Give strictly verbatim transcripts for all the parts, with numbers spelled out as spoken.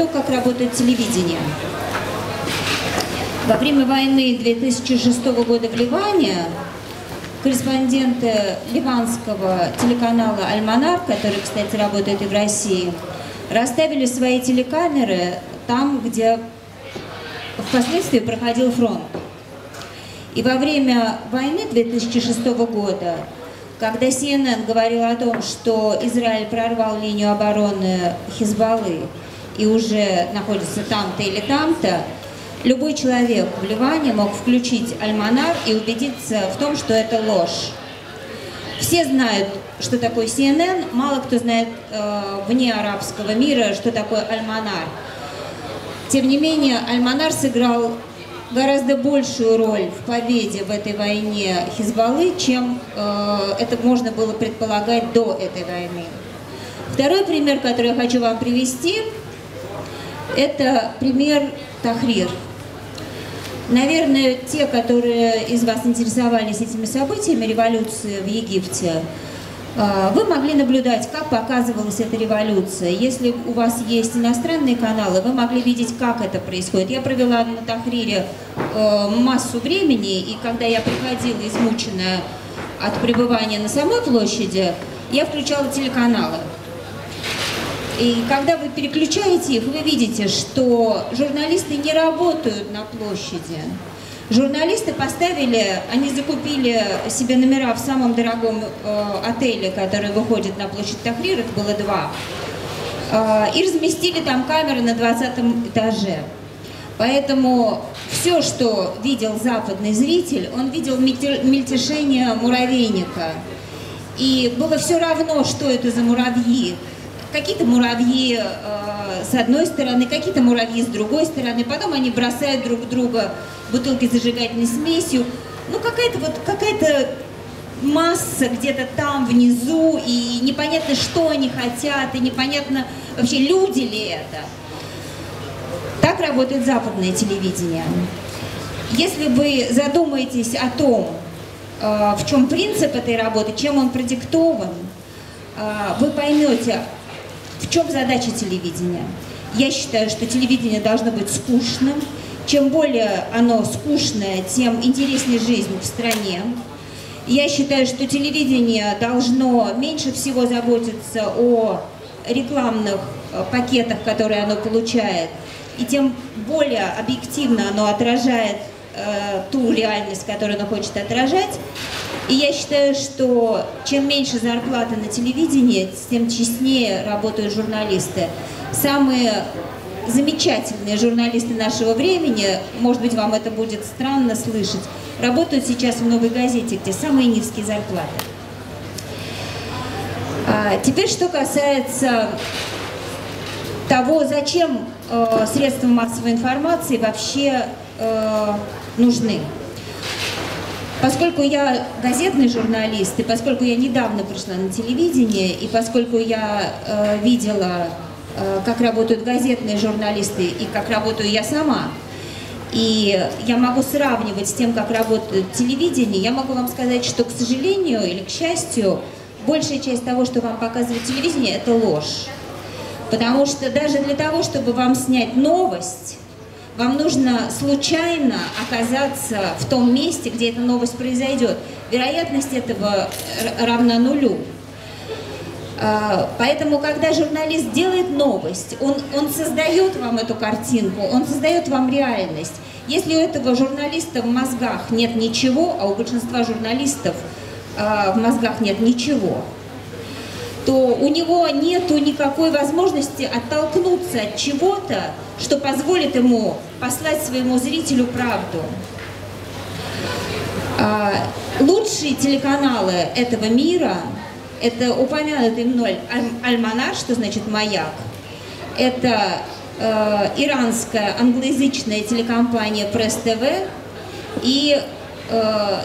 то, как работает телевидение. Во время войны две тысячи шестого года в Ливане корреспонденты ливанского телеканала «Альманар», который, кстати, работает и в России, расставили свои телекамеры там, где впоследствии проходил фронт. И во время войны две тысячи шестого года, когда си эн эн говорила о том, что Израиль прорвал линию обороны Хизбаллы и уже находится там-то или там-то, любой человек в Ливане мог включить «Альманар» и убедиться в том, что это ложь. Все знают, что такое си эн эн, мало кто знает э, вне арабского мира, что такое «Альманар». Тем не менее, «Альманар» сыграл гораздо большую роль в победе в этой войне Хизбаллы, чем э, это можно было предполагать до этой войны. Второй пример, который я хочу вам привести, это пример Тахрир. Наверное, те, которые из вас интересовались этими событиями, революции в Египте, э, вы могли наблюдать, как показывалась эта революция. Если у вас есть иностранные каналы, вы могли видеть, как это происходит. Я провела на Тахрире э, массу времени, и когда я приходила, измученная от пребывания на самой площади, я включала телеканалы. И когда вы переключаете их, вы видите, что журналисты не работают на площади. Журналисты поставили, они закупили себе номера в самом дорогом э, отеле, который выходит на площадь Тахрир, их было два, э, и разместили там камеры на двадцатом этаже. Поэтому все, что видел западный зритель, он видел мельтешение муравейника. И было все равно, что это за муравьи. Какие-то муравьи э, с одной стороны, какие-то муравьи с другой стороны. Потом они бросают друг друга бутылки с зажигательной смесью. Ну, какая-то вот, какая-то масса где-то там внизу, и непонятно, что они хотят, и непонятно, вообще, люди ли это. Так работает западное телевидение. Если вы задумаетесь о том, э, в чем принцип этой работы, чем он продиктован, э, вы поймете, в чем задача телевидения. Я считаю, что телевидение должно быть скучным. Чем более оно скучное, тем интереснее жизнь в стране. Я считаю, что телевидение должно меньше всего заботиться о рекламных пакетах, которые оно получает, и тем более объективно оно отражает э, ту реальность, которую оно хочет отражать. И я считаю, что чем меньше зарплаты на телевидении, тем честнее работают журналисты. Самые замечательные журналисты нашего времени, может быть, вам это будет странно слышать, работают сейчас в «Новой газете», где самые низкие зарплаты. А теперь, что касается того, зачем э, средства массовой информации вообще э, нужны. Поскольку я газетный журналист, и поскольку я недавно пришла на телевидение, и поскольку я э, видела, э, как работают газетные журналисты и как работаю я сама, и я могу сравнивать с тем, как работает телевидение, я могу вам сказать, что, к сожалению или к счастью, большая часть того, что вам показывает телевидение, это ложь. Потому что даже для того, чтобы вам снять новость, вам нужно случайно оказаться в том месте, где эта новость произойдет. Вероятность этого равна нулю. Поэтому, когда журналист делает новость, он, он создает вам эту картинку, он создает вам реальность. Если у этого журналиста в мозгах нет ничего, а у большинства журналистов в мозгах нет ничего, то у него нету никакой возможности оттолкнуться от чего-то, что позволит ему послать своему зрителю правду. Лучшие телеканалы этого мира – это упомянутый мной «Альманар», что значит «маяк». Это э, иранская англоязычная телекомпания «Пресс-ТВ» и… Э,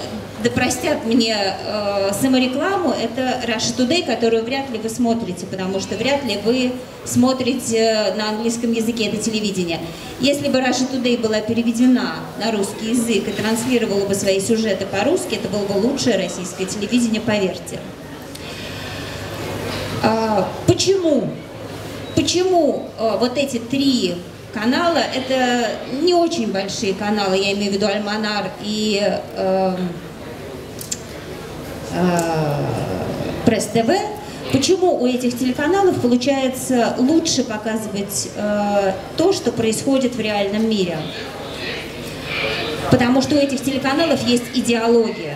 да простят мне э, саморекламу, это Russia Today, которую вряд ли вы смотрите, потому что вряд ли вы смотрите на английском языке это телевидение. Если бы Russia Today была переведена на русский язык и транслировала бы свои сюжеты по-русски, это было бы лучшее российское телевидение, поверьте. А, почему? почему вот эти три канала, это не очень большие каналы, я имею в виду Альманар и э, э, Пресс-ТВ, почему у этих телеканалов получается лучше показывать э, то, что происходит в реальном мире? Потому что у этих телеканалов есть идеология.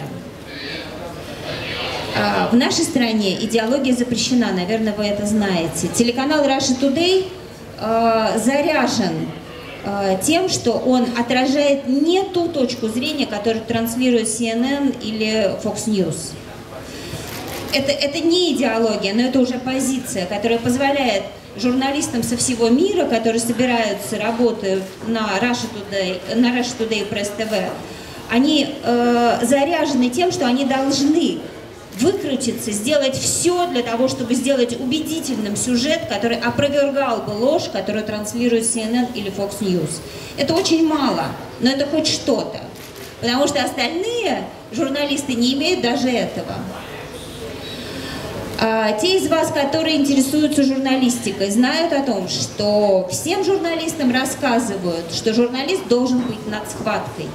В нашей стране идеология запрещена, наверное, вы это знаете. Телеканал Russia Today э, заряжен э, тем, что он отражает не ту точку зрения, которую транслирует си эн эн или Fox News. Это, это не идеология, но это уже позиция, которая позволяет журналистам со всего мира, которые собираются, работают на Russia Today, на Russia Today и Press-ти ви, они э, заряжены тем, что они должны выкрутиться, сделать все для того, чтобы сделать убедительным сюжет, который опровергал бы ложь, которую транслирует си эн эн или Fox News. Это очень мало, но это хоть что-то, потому что остальные журналисты не имеют даже этого. А те из вас, которые интересуются журналистикой, знают о том, что всем журналистам рассказывают, что журналист должен быть над схваткой.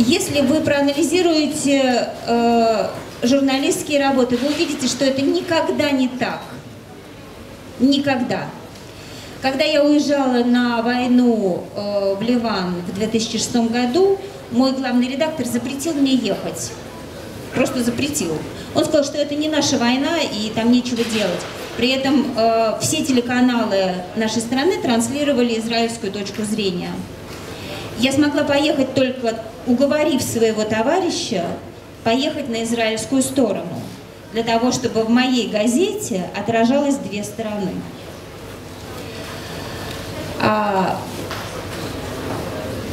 Если вы проанализируете э, журналистские работы, вы увидите, что это никогда не так. Никогда. Когда я уезжала на войну э, в Ливан в две тысячи шестом году, мой главный редактор запретил мне ехать. Просто запретил. Он сказал, что это не наша война и там нечего делать. При этом э, все телеканалы нашей страны транслировали израильскую точку зрения. Я смогла поехать, только уговорив своего товарища поехать на израильскую сторону, для того, чтобы в моей газете отражалось две стороны.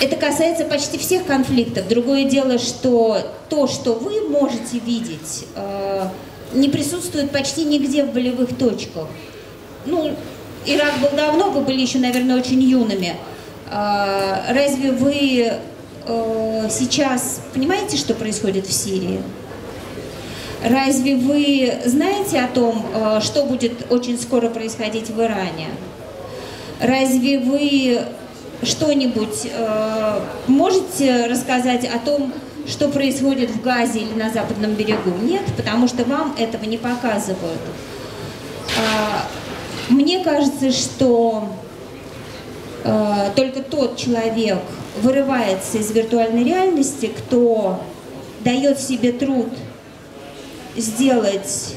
Это касается почти всех конфликтов. Другое дело, что то, что вы можете видеть, не присутствует почти нигде в болевых точках. Ну, Ирак был давно, вы были еще, наверное, очень юными. Разве вы э, сейчас понимаете, что происходит в Сирии? Разве вы знаете о том, э, что будет очень скоро происходить в Иране? Разве вы что-нибудь э, можете рассказать о том, что происходит в Газе или на Западном берегу? Нет, потому что вам этого не показывают. Э, мне кажется, что только тот человек вырывается из виртуальной реальности, кто дает себе труд сделать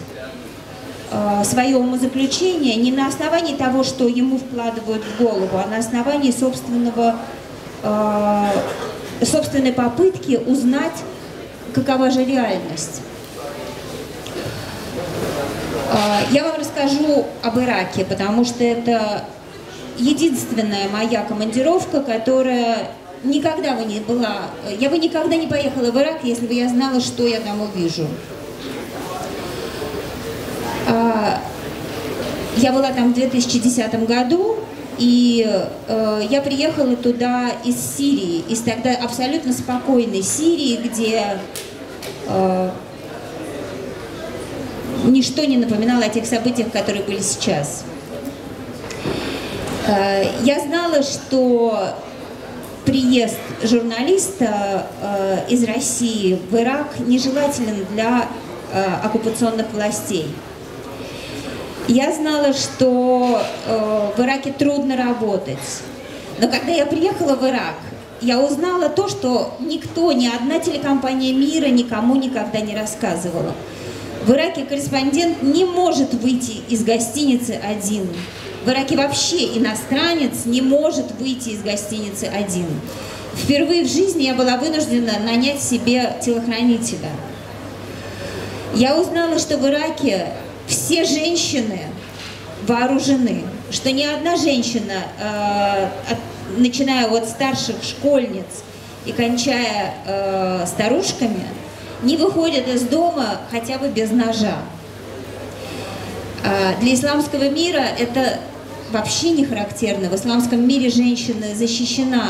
э, свое умозаключение не на основании того, что ему вкладывают в голову, а на основании собственного, э, собственной попытки узнать, какова же реальность. Э, я вам расскажу об Ираке, потому что это единственная моя командировка, которая никогда бы не была... Я бы никогда не поехала в Ирак, если бы я знала, что я там увижу. Я была там в две тысячи десятом году, и я приехала туда из Сирии, из тогда абсолютно спокойной Сирии, где ничто не напоминало о тех событиях, которые были сейчас. Я знала, что приезд журналиста из России в Ирак нежелателен для оккупационных властей. Я знала, что в Ираке трудно работать. Но когда я приехала в Ирак, я узнала то, что никто, ни одна телекомпания мира никому никогда не рассказывала. В Ираке корреспондент не может выйти из гостиницы один. В Ираке вообще иностранец не может выйти из гостиницы один. Впервые в жизни я была вынуждена нанять себе телохранителя. Я узнала, что в Ираке все женщины вооружены, что ни одна женщина, э, от, начиная от старших школьниц и кончая э, старушками, не выходит из дома хотя бы без ножа. Для исламского мира это вообще не характерно. В исламском мире женщина защищена,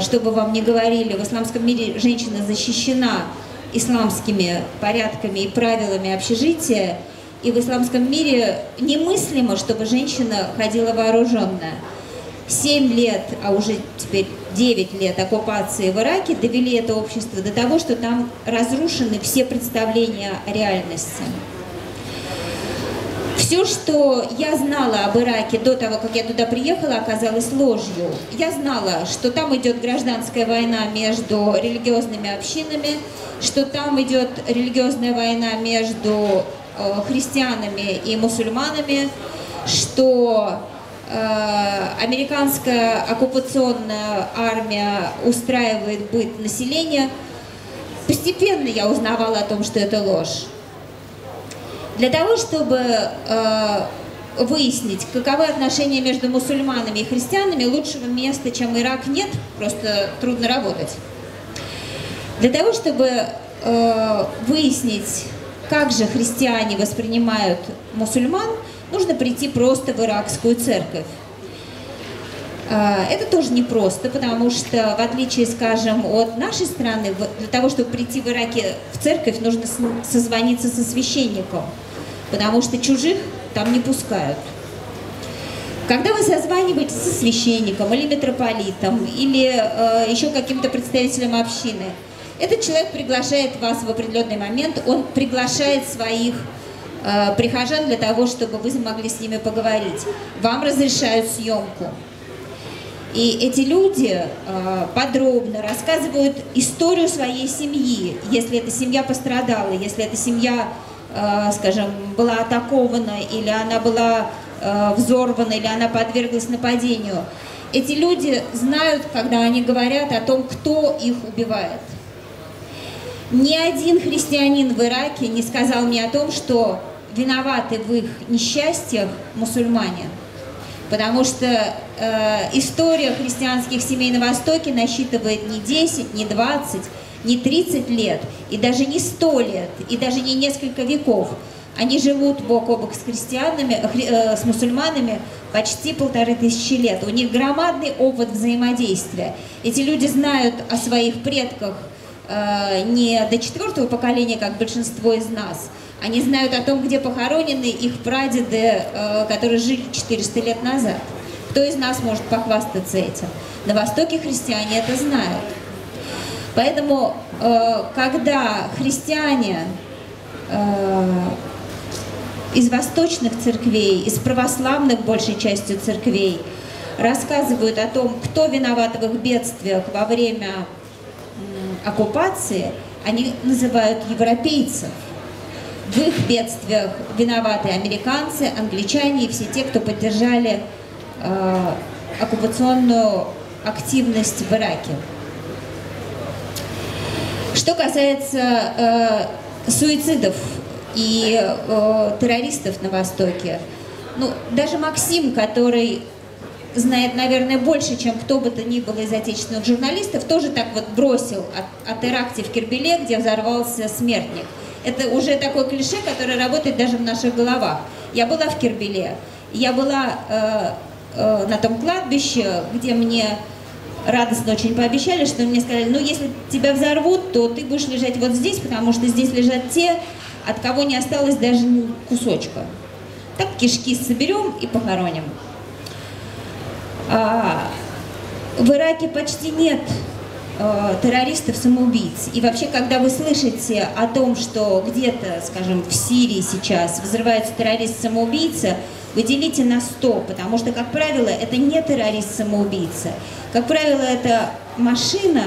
что бы вам ни говорили, в исламском мире женщина защищена исламскими порядками и правилами общежития, И в исламском мире немыслимо, чтобы женщина ходила вооруженная. Семь лет, а уже теперь девять лет оккупации в Ираке довели это общество до того, что там разрушены все представления о реальности. Все, что я знала об Ираке до того, как я туда приехала, оказалось ложью. Я знала, что там идет гражданская война между религиозными общинами, что там идет религиозная война между христианами и мусульманами, что э, американская оккупационная армия устраивает быт населения. Постепенно я узнавала о том, что это ложь. Для того, чтобы э, выяснить, каковы отношения между мусульманами и христианами, лучшего места, чем Ирак, нет, просто трудно работать. Для того, чтобы э, выяснить, как же христиане воспринимают мусульман, нужно прийти просто в иракскую церковь. Это тоже непросто, потому что, в отличие, скажем, от нашей страны, для того, чтобы прийти в Ираке в церковь, нужно созвониться со священником, потому что чужих там не пускают. Когда вы созваниваетесь со священником или митрополитом, или э, еще каким-то представителем общины, этот человек приглашает вас в определенный момент, он приглашает своих э, прихожан для того, чтобы вы могли с ними поговорить. Вам разрешают съемку. И эти люди э, подробно рассказывают историю своей семьи, если эта семья пострадала, если эта семья, э, скажем, была атакована, или она была э, взорвана, или она подверглась нападению. Эти люди знают, когда они говорят о том, кто их убивает. Ни один христианин в Ираке не сказал мне о том, что виноваты в их несчастьях мусульмане. Потому что э, история христианских семей на Востоке насчитывает не десять, не двадцать, не тридцать лет, и даже не сто лет, и даже не несколько веков. Они живут бок о бок с христианами, э, с мусульманами почти полторы тысячи лет. У них громадный опыт взаимодействия. Эти люди знают о своих предках не до четвертого поколения, как большинство из нас. Они знают о том, где похоронены их прадеды, которые жили четыреста лет назад. Кто из нас может похвастаться этим? На Востоке христиане это знают. Поэтому, когда христиане из восточных церквей, из православных большей частью церквей, рассказывают о том, кто виноват в их бедствиях во время оккупации, они называют европейцев. В их бедствиях виноваты американцы, англичане и все те, кто поддержали э, оккупационную активность в Ираке. Что касается э, суицидов и э, террористов на Востоке, ну, даже Максим, который знает, наверное, больше, чем кто бы то ни было из отечественных журналистов, тоже так вот бросил о, о теракте в Кербеле, где взорвался смертник. Это уже такое клише, которое работает даже в наших головах. Я была в Кербеле, я была э, э, на том кладбище, где мне радостно очень пообещали, что мне сказали, ну если тебя взорвут, то ты будешь лежать вот здесь, потому что здесь лежат те, от кого не осталось даже кусочка. Так кишки соберем и похороним. В Ираке почти нет э, террористов-самоубийц. И вообще, когда вы слышите о том, что где-то, скажем, в Сирии сейчас взрывается террорист-самоубийца, вы делите на сто, потому что, как правило, это не террорист-самоубийца. Как правило, это машина,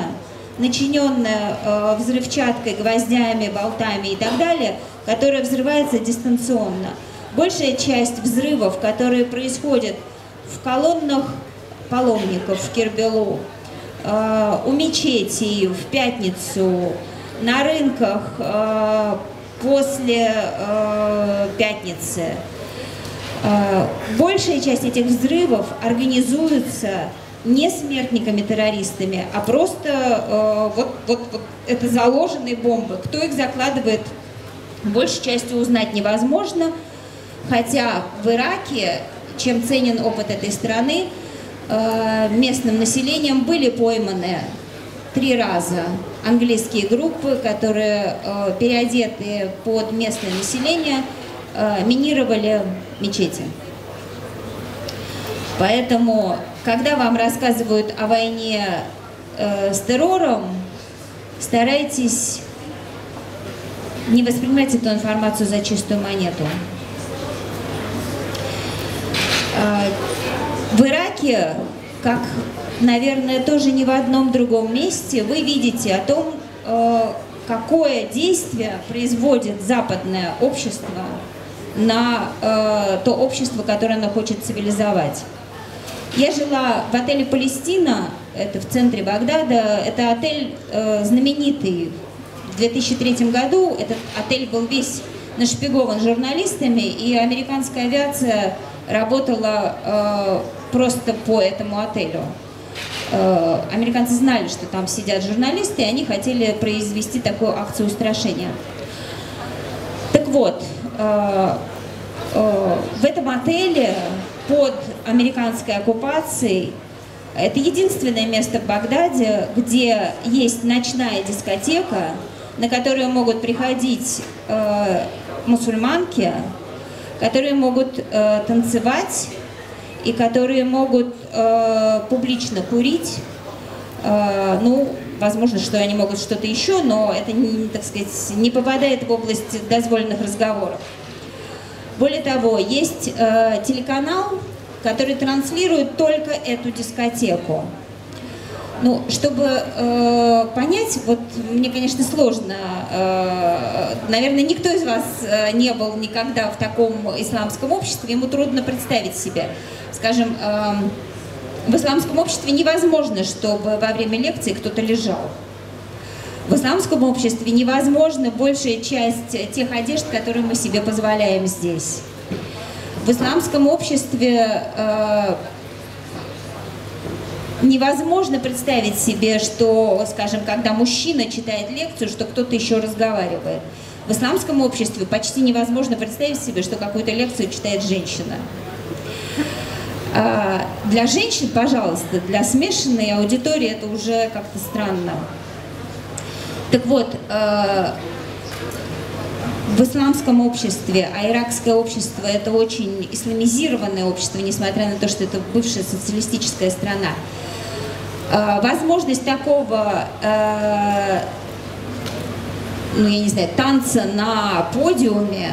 начиненная э, взрывчаткой, гвоздями, болтами и так далее, которая взрывается дистанционно. Большая часть взрывов, которые происходят в колоннах паломников в Кербелу, э, у мечети в пятницу, на рынках э, после э, пятницы. Э, большая часть этих взрывов организуется не смертниками-террористами, а просто э, вот, вот, вот это заложенные бомбы. Кто их закладывает, большей частью узнать невозможно, хотя в Ираке, чем ценен опыт этой страны, местным населением были пойманы три раза английские группы, которые переодеты под местное население минировали мечети. Поэтому, когда вам рассказывают о войне э, с террором, старайтесь не воспринимать эту информацию за чистую монету. Э, в Ираке, как, наверное, тоже ни в одном другом месте, вы видите о том, э, какое действие производит западное общество на э, то общество, которое оно хочет цивилизовать. Я жила в отеле «Палестина», это в центре Багдада, это отель э, знаменитый. В две тысячи третьем году этот отель был весь нашпигован журналистами, и американская авиация работала э, просто по этому отелю. Э, американцы знали, что там сидят журналисты, и они хотели произвести такую акцию устрашения. Так вот, э, э, в этом отеле под американской оккупацией. Это единственное место в Багдаде, где есть ночная дискотека, на которую могут приходить э, мусульманки, которые могут э, танцевать и которые могут э, публично курить. Э, ну, возможно, что они могут что-то еще, но это, не, так сказать, не попадает в область дозволенных разговоров. Более того, есть э, телеканал, который транслирует только эту дискотеку. Ну, чтобы э, понять, вот мне, конечно, сложно. Э, наверное, никто из вас э, не был никогда в таком исламском обществе, ему трудно представить себе. Скажем, э, в исламском обществе невозможно, чтобы во время лекции кто-то лежал. В исламском обществе невозможно большая часть тех одежд, которые мы себе позволяем здесь. В исламском обществе э, невозможно представить себе, что, скажем, когда мужчина читает лекцию, что кто-то еще разговаривает. В исламском обществе почти невозможно представить себе, что какую-то лекцию читает женщина. Э, для женщин, пожалуйста, для смешанной аудитории это уже как-то странно. Так вот, э, в исламском обществе, а иракское общество – это очень исламизированное общество, несмотря на то, что это бывшая социалистическая страна, э, возможность такого, э, ну я не знаю, танца на подиуме,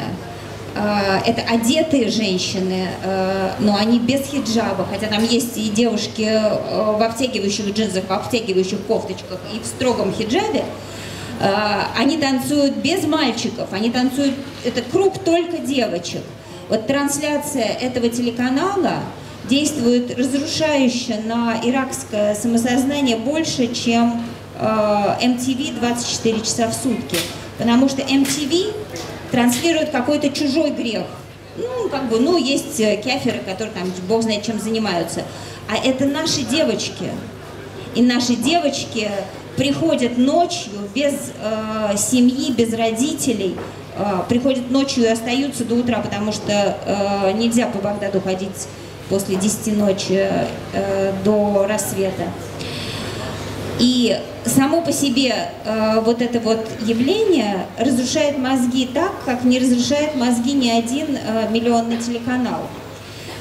э, это одетые женщины, э, но они без хиджаба, хотя там есть и девушки э, в обтягивающих джинсах, в обтягивающих кофточках и в строгом хиджабе. Они танцуют без мальчиков, они танцуют, это круг только девочек. Вот трансляция этого телеканала действует разрушающе на иракское самосознание больше, чем э, эм ти ви двадцать четыре часа в сутки. Потому что эм ти ви транслирует какой-то чужой грех. Ну, как бы, ну, есть кеферы, которые там, бог знает, чем занимаются. А это наши девочки. И наши девочки приходят ночью без э, семьи, без родителей, э, приходят ночью и остаются до утра, потому что э, нельзя по Багдаду ходить после десяти ночи э, до рассвета. И само по себе э, вот это вот явление разрушает мозги так, как не разрушает мозги ни один э, миллионный телеканал.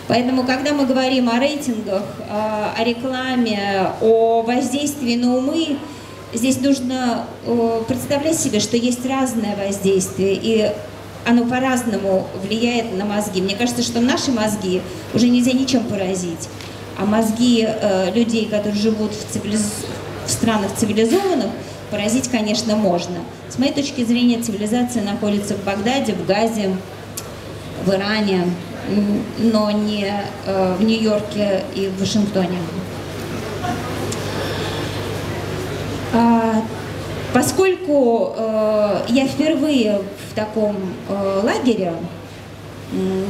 Поэтому, когда мы говорим о рейтингах, э, о рекламе, о воздействии на умы, здесь нужно э, представлять себе, что есть разное воздействие, и оно по-разному влияет на мозги. Мне кажется, что наши мозги уже нельзя ничем поразить, а мозги э, людей, которые живут в, цивилиз... в странах цивилизованных, поразить, конечно, можно. С моей точки зрения, цивилизация находится в Багдаде, в Газе, в Иране, но не э, в Нью-Йорке и в Вашингтоне. Поскольку э, я впервые в таком э, лагере,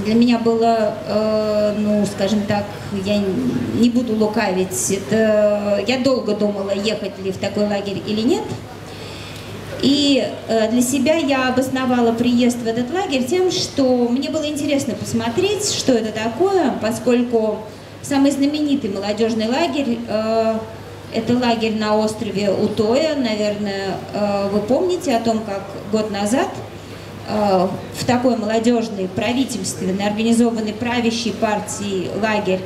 для меня было, э, ну, скажем так, я не буду лукавить, это, я долго думала, ехать ли в такой лагерь или нет. И э, для себя я обосновала приезд в этот лагерь тем, что мне было интересно посмотреть, что это такое, поскольку самый знаменитый молодежный лагерь э, это лагерь на острове Утоя, наверное, вы помните о том, как год назад в такой молодежной, правительственной, организованной правящей партии лагерь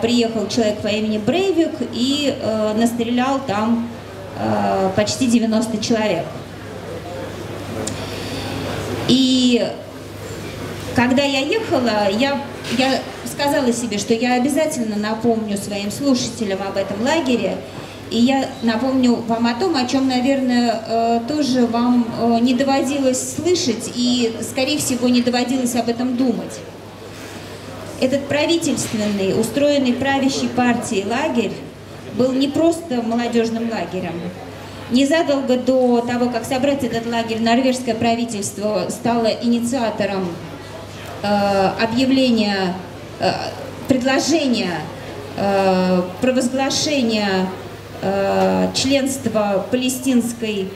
приехал человек по имени Брейвик и настрелял там почти девяносто человек. И когда я ехала, я, я сказала себе, что я обязательно напомню своим слушателям об этом лагере. И я напомню вам о том, о чем, наверное, тоже вам не доводилось слышать и, скорее всего, не доводилось об этом думать. Этот правительственный, устроенный правящей партией лагерь был не просто молодежным лагерем. Незадолго до того, как собрать этот лагерь, норвежское правительство стало инициатором э, объявления, э, предложения, э, провозглашения членство палестинской